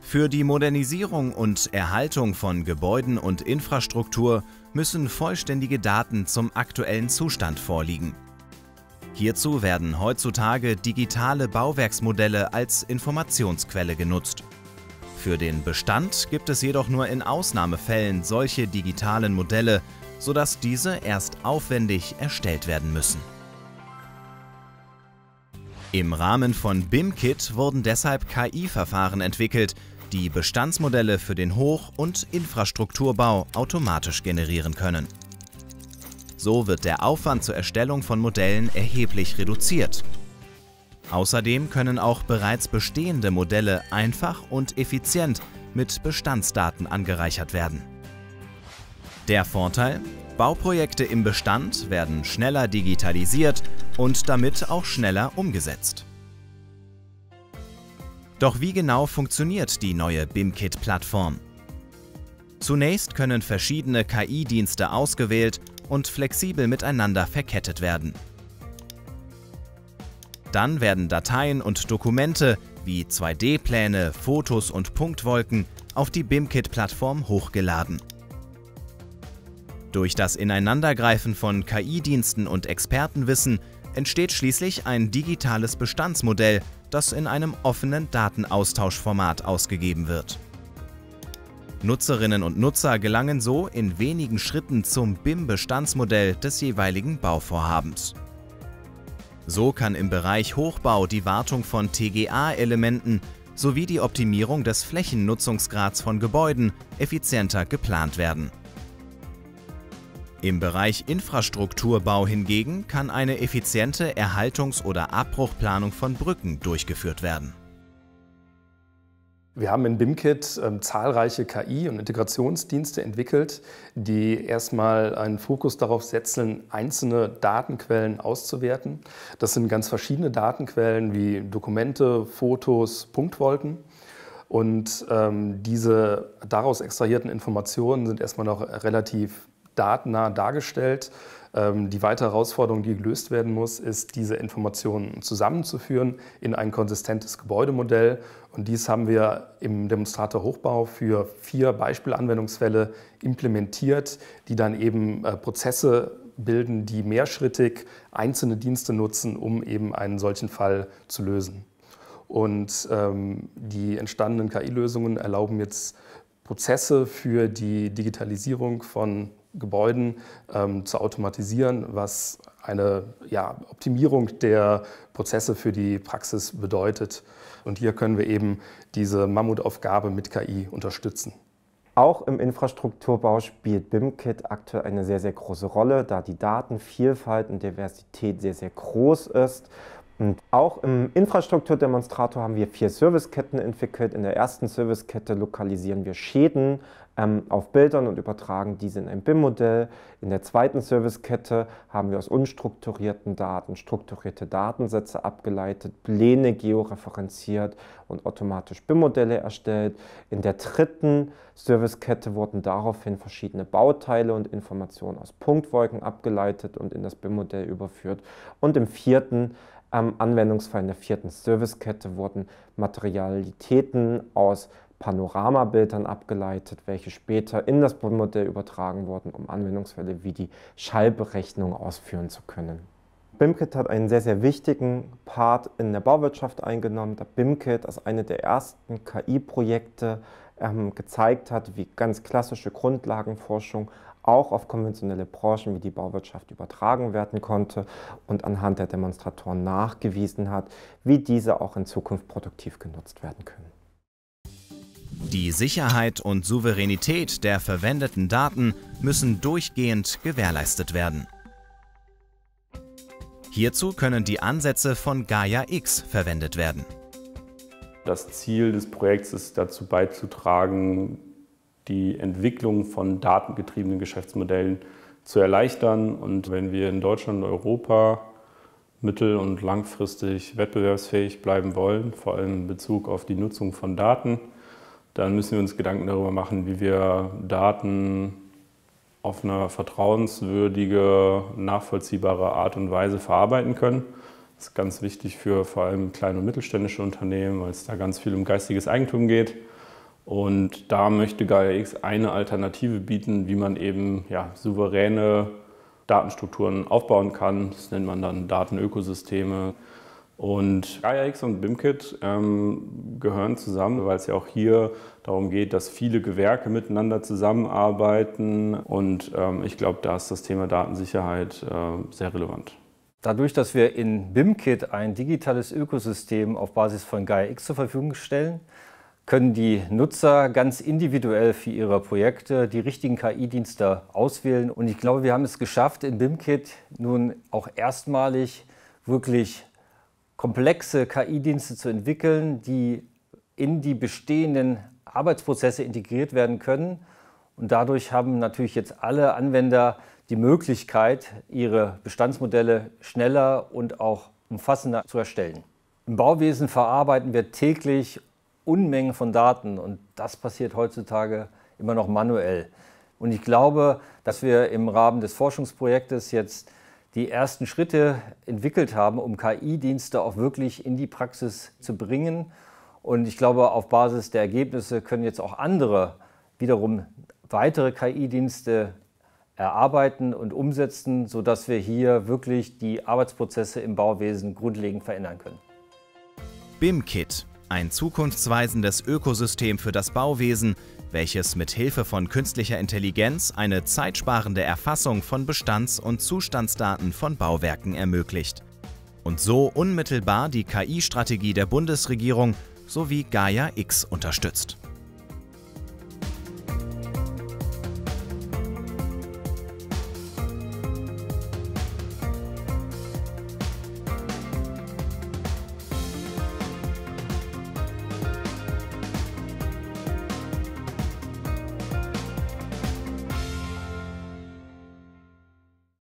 Für die Modernisierung und Erhaltung von Gebäuden und Infrastruktur müssen vollständige Daten zum aktuellen Zustand vorliegen. Hierzu werden heutzutage digitale Bauwerksmodelle als Informationsquelle genutzt. Für den Bestand gibt es jedoch nur in Ausnahmefällen solche digitalen Modelle, sodass diese erst aufwendig erstellt werden müssen. Im Rahmen von BIMKIT wurden deshalb KI-Verfahren entwickelt, die Bestandsmodelle für den Hoch- und Infrastrukturbau automatisch generieren können. So wird der Aufwand zur Erstellung von Modellen erheblich reduziert. Außerdem können auch bereits bestehende Modelle einfach und effizient mit Bestandsdaten angereichert werden. Der Vorteil? Bauprojekte im Bestand werden schneller digitalisiert und damit auch schneller umgesetzt. Doch wie genau funktioniert die neue BIMKIT-Plattform? Zunächst können verschiedene KI-Dienste ausgewählt und flexibel miteinander verkettet werden. Dann werden Dateien und Dokumente wie 2D-Pläne, Fotos und Punktwolken auf die BIMKIT-Plattform hochgeladen. Durch das Ineinandergreifen von KI-Diensten und Expertenwissen entsteht schließlich ein digitales Bestandsmodell, das in einem offenen Datenaustauschformat ausgegeben wird. Nutzerinnen und Nutzer gelangen so in wenigen Schritten zum BIM-Bestandsmodell des jeweiligen Bauvorhabens. So kann im Bereich Hochbau die Wartung von TGA-Elementen sowie die Optimierung des Flächennutzungsgrads von Gebäuden effizienter geplant werden. Im Bereich Infrastrukturbau hingegen kann eine effiziente Erhaltungs- oder Abbruchplanung von Brücken durchgeführt werden. Wir haben in BIMKIT zahlreiche KI- und Integrationsdienste entwickelt, die erstmal einen Fokus darauf setzen, einzelne Datenquellen auszuwerten. Das sind ganz verschiedene Datenquellen wie Dokumente, Fotos, Punktwolken. Und diese daraus extrahierten Informationen sind erstmal noch relativ datennah dargestellt. Die weitere Herausforderung, die gelöst werden muss, ist, diese Informationen zusammenzuführen in ein konsistentes Gebäudemodell. Und dies haben wir im Demonstrator Hochbau für 4 Beispielanwendungsfälle implementiert, die dann eben Prozesse bilden, die mehrschrittig einzelne Dienste nutzen, um eben einen solchen Fall zu lösen. Und die entstandenen KI-Lösungen erlauben jetzt Prozesse für die Digitalisierung von Gebäuden zu automatisieren, was eine Optimierung der Prozesse für die Praxis bedeutet. Und hier können wir eben diese Mammutaufgabe mit KI unterstützen. Auch im Infrastrukturbau spielt BIMKIT aktuell eine sehr, sehr große Rolle, da die Datenvielfalt und Diversität sehr, sehr groß ist. Und auch im Infrastrukturdemonstrator haben wir 4 Serviceketten entwickelt. In der ersten Servicekette lokalisieren wir Schäden auf Bildern und übertragen diese in ein BIM-Modell. In der zweiten Servicekette haben wir aus unstrukturierten Daten strukturierte Datensätze abgeleitet, Pläne georeferenziert und automatisch BIM-Modelle erstellt. In der dritten Servicekette wurden daraufhin verschiedene Bauteile und Informationen aus Punktwolken abgeleitet und in das BIM-Modell überführt. Und im vierten Anwendungsfall in der vierten Servicekette wurden Materialitäten aus Panoramabildern abgeleitet, welche später in das BIM-Modell übertragen wurden, um Anwendungsfälle wie die Schallberechnung ausführen zu können. BIMKIT hat einen sehr, sehr wichtigen Part in der Bauwirtschaft eingenommen, da BIMKIT als eine der ersten KI-Projekte gezeigt hat, wie ganz klassische Grundlagenforschung auch auf konventionelle Branchen wie die Bauwirtschaft übertragen werden konnte und anhand der Demonstratoren nachgewiesen hat, wie diese auch in Zukunft produktiv genutzt werden können. Die Sicherheit und Souveränität der verwendeten Daten müssen durchgehend gewährleistet werden. Hierzu können die Ansätze von Gaia-X verwendet werden. Das Ziel des Projekts ist dazu beizutragen, die Entwicklung von datengetriebenen Geschäftsmodellen zu erleichtern. Und wenn wir in Deutschland und Europa mittel- und langfristig wettbewerbsfähig bleiben wollen, vor allem in Bezug auf die Nutzung von Daten, dann müssen wir uns Gedanken darüber machen, wie wir Daten auf eine vertrauenswürdige, nachvollziehbare Art und Weise verarbeiten können. Das ist ganz wichtig für vor allem kleine und mittelständische Unternehmen, weil es da ganz viel um geistiges Eigentum geht. Und da möchte Gaia-X eine Alternative bieten, wie man eben souveräne Datenstrukturen aufbauen kann. Das nennt man dann Datenökosysteme. Und Gaia-X und BIMKIT gehören zusammen, weil es ja auch hier darum geht, dass viele Gewerke miteinander zusammenarbeiten. Und ich glaube, da ist das Thema Datensicherheit sehr relevant. Dadurch, dass wir in BIMKIT ein digitales Ökosystem auf Basis von Gaia-X zur Verfügung stellen, können die Nutzer ganz individuell für ihre Projekte die richtigen KI-Dienste auswählen. Und ich glaube, wir haben es geschafft, in BIMKIT nun auch erstmalig wirklich komplexe KI-Dienste zu entwickeln, die in die bestehenden Arbeitsprozesse integriert werden können. Und dadurch haben natürlich jetzt alle Anwender die Möglichkeit, ihre Bestandsmodelle schneller und auch umfassender zu erstellen. Im Bauwesen verarbeiten wir täglich Unmengen von Daten und das passiert heutzutage immer noch manuell. Und ich glaube, dass wir im Rahmen des Forschungsprojektes jetzt die ersten Schritte entwickelt haben, um KI-Dienste auch wirklich in die Praxis zu bringen. Und ich glaube, auf Basis der Ergebnisse können jetzt auch andere wiederum weitere KI-Dienste erarbeiten und umsetzen, sodass wir hier wirklich die Arbeitsprozesse im Bauwesen grundlegend verändern können. BIMKIT, ein zukunftsweisendes Ökosystem für das Bauwesen, welches mit Hilfe von künstlicher Intelligenz eine zeitsparende Erfassung von Bestands- und Zustandsdaten von Bauwerken ermöglicht und so unmittelbar die KI-Strategie der Bundesregierung sowie Gaia-X unterstützt.